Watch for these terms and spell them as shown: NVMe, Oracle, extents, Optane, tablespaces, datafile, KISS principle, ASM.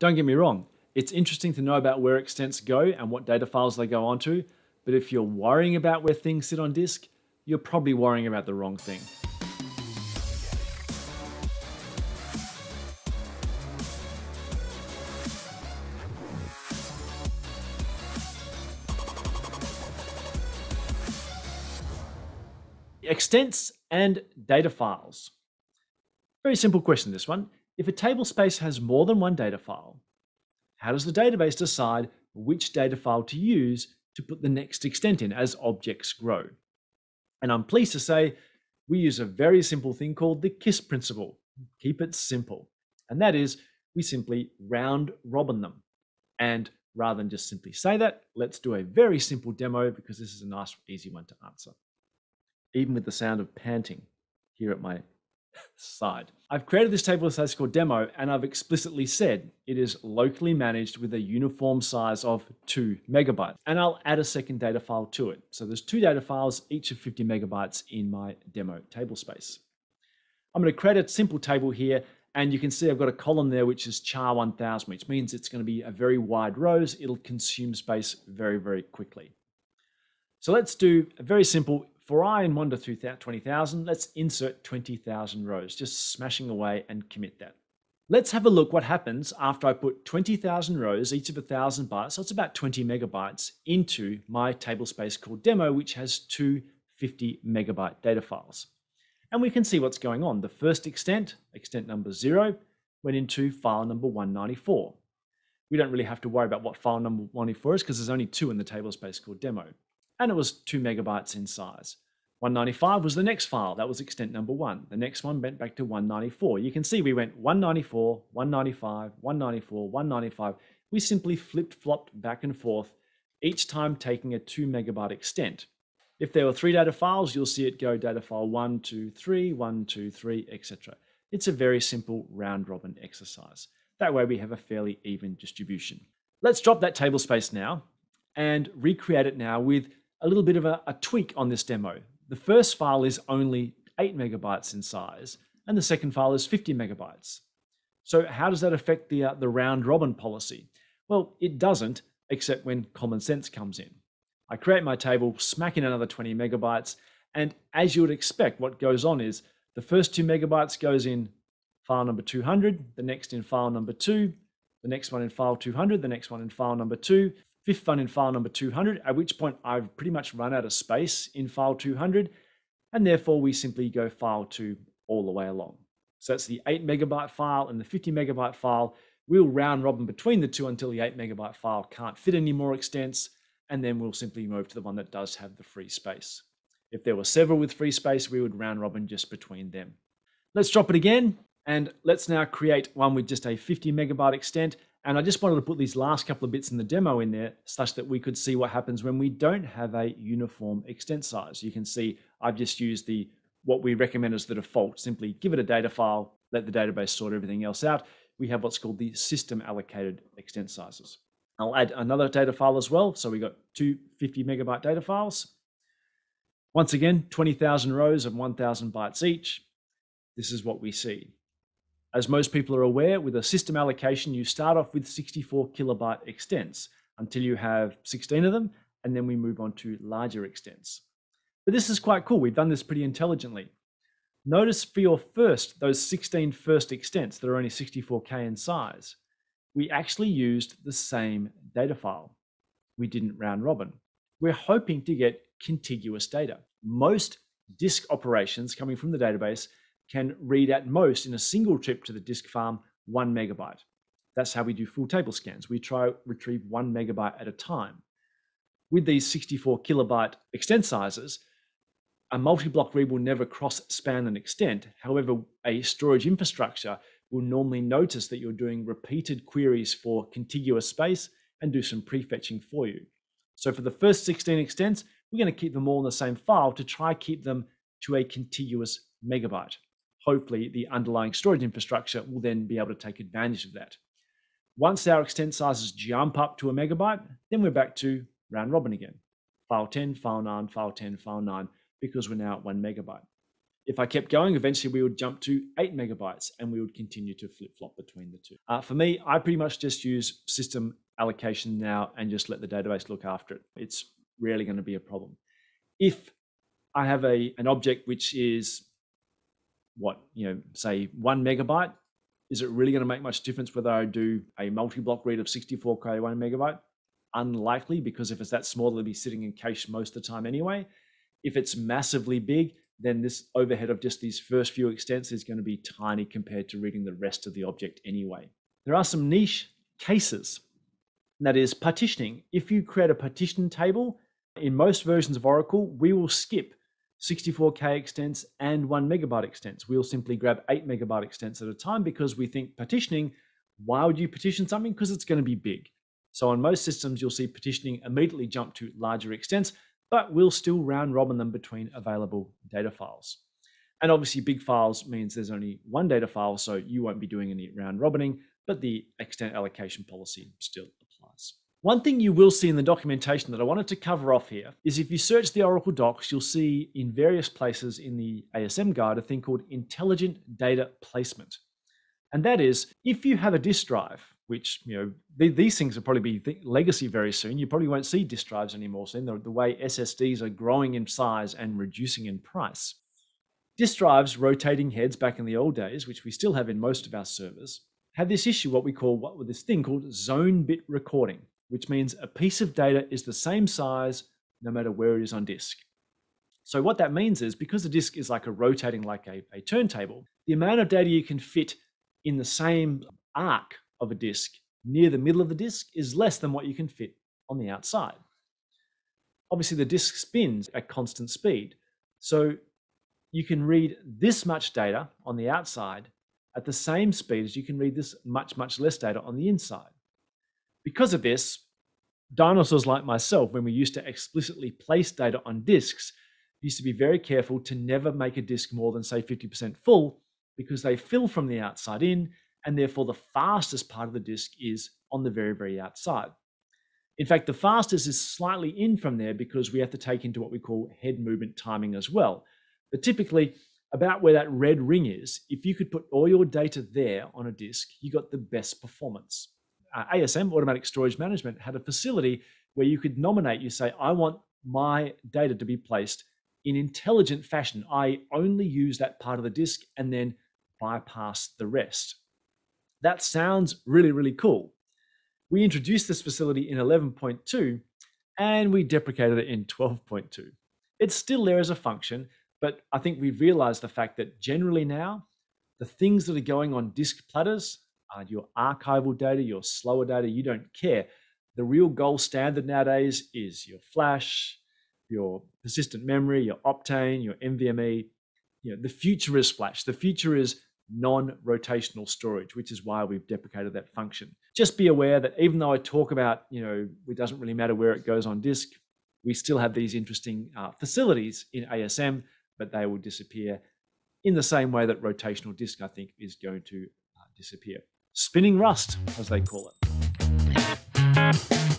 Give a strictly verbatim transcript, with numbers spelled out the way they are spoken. Don't get me wrong, it's interesting to know about where extents go and what data files they go onto, but if you're worrying about where things sit on disk, you're probably worrying about the wrong thing. Extents and data files. Very simple question, this one. If a table space has more than one data file, how does the database decide which data file to use to put the next extent in as objects grow? And I'm pleased to say we use a very simple thing called the KISS principle. Keep it simple. And that is, we simply round robin them. And rather than just simply say that, let's do a very simple demo because this is a nice, easy one to answer. Even with the sound of panting here at my side. I've created this table of spaces called demo, and I've explicitly said it is locally managed with a uniform size of two megabytes. And I'll add a second data file to it. So there's two data files, each of fifty megabytes in my demo table space. I'm going to create a simple table here, and you can see I've got a column there which is char one thousand, which means it's going to be a very wide rows. It'll consume space very, very quickly. So let's do a very simple for I in one to twenty thousand, let's insert twenty thousand rows, just smashing away and commit that. Let's have a look what happens after I put twenty thousand rows, each of one thousand bytes, so it's about twenty megabytes, into my table space called demo, which has two fifty megabyte data files. And we can see what's going on. The first extent, extent number zero, went into file number one ninety-four. We don't really have to worry about what file number one ninety-four is because there's only two in the table space called demo. And it was two megabytes in size. one ninety-five was the next file. That was extent number one. The next one went back to one ninety-four. You can see we went one ninety-four, one ninety-five, one ninety-four, one ninety-five. We simply flip-flopped back and forth, each time taking a two megabyte extent. If there were three data files, you'll see it go data file one, two, three, one, two, three, et cetera. It's a very simple round robin exercise. That way we have a fairly even distribution. Let's drop that table space now and recreate it now with a little bit of a, a tweak on this demo. The first file is only eight megabytes in size, and the second file is fifty megabytes. So how does that affect the, uh, the round robin policy? Well, it doesn't, except when common sense comes in. I create my table, smack in another twenty megabytes, and as you would expect, what goes on is the first two megabytes goes in file number two hundred, the next in file number two, the next one in file two hundred, the next one in file number two, fifth one in file number two hundred, at which point I've pretty much run out of space in file two hundred, and therefore we simply go file two all the way along. So that's the eight megabyte file and the fifty megabyte file. We'll round robin between the two until the eight megabyte file can't fit any more extents, and then we'll simply move to the one that does have the free space. If there were several with free space, we would round robin just between them. Let's drop it again, and let's now create one with just a fifty megabyte extent. And I just wanted to put these last couple of bits in the demo in there such that we could see what happens when we don't have a uniform extent size. You can see I've just used the what we recommend as the default. Simply give it a data file, let the database sort everything else out. We have what's called the system allocated extent sizes. I'll add another data file as well. So we got two fifty megabyte data files. Once again, twenty thousand rows of one thousand bytes each. This is what we see. As most people are aware, with a system allocation, you start off with sixty-four kilobyte extents until you have sixteen of them, and then we move on to larger extents. But this is quite cool. We've done this pretty intelligently. Notice for your first, those sixteen first extents that are only sixty-four K in size, we actually used the same data file. We didn't round robin. We're hoping to get contiguous data. Most disk operations coming from the database can read at most in a single trip to the disk farm one megabyte. That's how we do full table scans. We try retrieve one megabyte at a time. With these sixty-four kilobyte extent sizes, a multi-block read will never cross span an extent. However, a storage infrastructure will normally notice that you're doing repeated queries for contiguous space and do some prefetching for you. So for the first sixteen extents, we're going to keep them all in the same file to try keep them to a contiguous megabyte. Hopefully, the underlying storage infrastructure will then be able to take advantage of that. Once our extent sizes jump up to a megabyte, then we're back to round robin again. File ten, file nine, file ten, file nine, because we're now at one megabyte. If I kept going, eventually we would jump to eight megabytes and we would continue to flip-flop between the two. Uh, for me, I pretty much just use system allocation now and just let the database look after it. It's rarely going to be a problem. If I have a, an object which is what, you know, say one megabyte, is it really going to make much difference whether I do a multi-block read of sixty-four K, one megabyte? Unlikely, because if it's that small, it'll be sitting in cache most of the time anyway. If it's massively big, then this overhead of just these first few extents is going to be tiny compared to reading the rest of the object anyway. There are some niche cases, and that is partitioning. If you create a partition table, in most versions of Oracle, we will skip sixty-four K extents and one megabyte extents. We'll simply grab eight megabyte extents at a time because we think partitioning, why would you partition something? Because it's going to be big. So on most systems, you'll see partitioning immediately jump to larger extents, but we'll still round robin them between available data files. And obviously big files means there's only one data file, so you won't be doing any round robining, but the extent allocation policy still applies. One thing you will see in the documentation that I wanted to cover off here is if you search the Oracle docs, you'll see in various places in the A S M guide a thing called intelligent data placement. And that is, if you have a disk drive, which, you know, th these things will probably be legacy very soon. You probably won't see disk drives anymore soon, the, the way S S Ds are growing in size and reducing in price. Disk drives, rotating heads back in the old days, which we still have in most of our servers, have this issue, what we call, what with this thing called zone bit recording, which means a piece of data is the same size no matter where it is on disk. So what that means is, because the disk is like a rotating, like a, a turntable, the amount of data you can fit in the same arc of a disk near the middle of the disk is less than what you can fit on the outside. Obviously the disk spins at constant speed, so you can read this much data on the outside at the same speed as you can read this much, much less data on the inside. Because of this, dinosaurs like myself, when we used to explicitly place data on disks, used to be very careful to never make a disk more than say fifty percent full, because they fill from the outside in, and therefore the fastest part of the disk is on the very, very outside. In fact, the fastest is slightly in from there because we have to take into what we call head movement timing as well. But typically, about where that red ring is, if you could put all your data there on a disk, you got the best performance. Uh, A S M, Automatic Storage Management, had a facility where you could nominate, you say, I want my data to be placed in intelligent fashion. I only use that part of the disk and then bypass the rest. That sounds really, really cool. We introduced this facility in eleven point two and we deprecated it in twelve point two. It's still there as a function, but I think we've realized the fact that generally now, the things that are going on disk platters are your archival data, your slower data, you don't care. The real gold standard nowadays is your flash, your persistent memory, your Optane, your N V M E. You know, the future is flash. The future is non-rotational storage, which is why we've deprecated that function. Just be aware that even though I talk about, you know, it doesn't really matter where it goes on disk, we still have these interesting uh, facilities in A S M, but they will disappear in the same way that rotational disk, I think, is going to uh, disappear. Spinning rust, as they call it.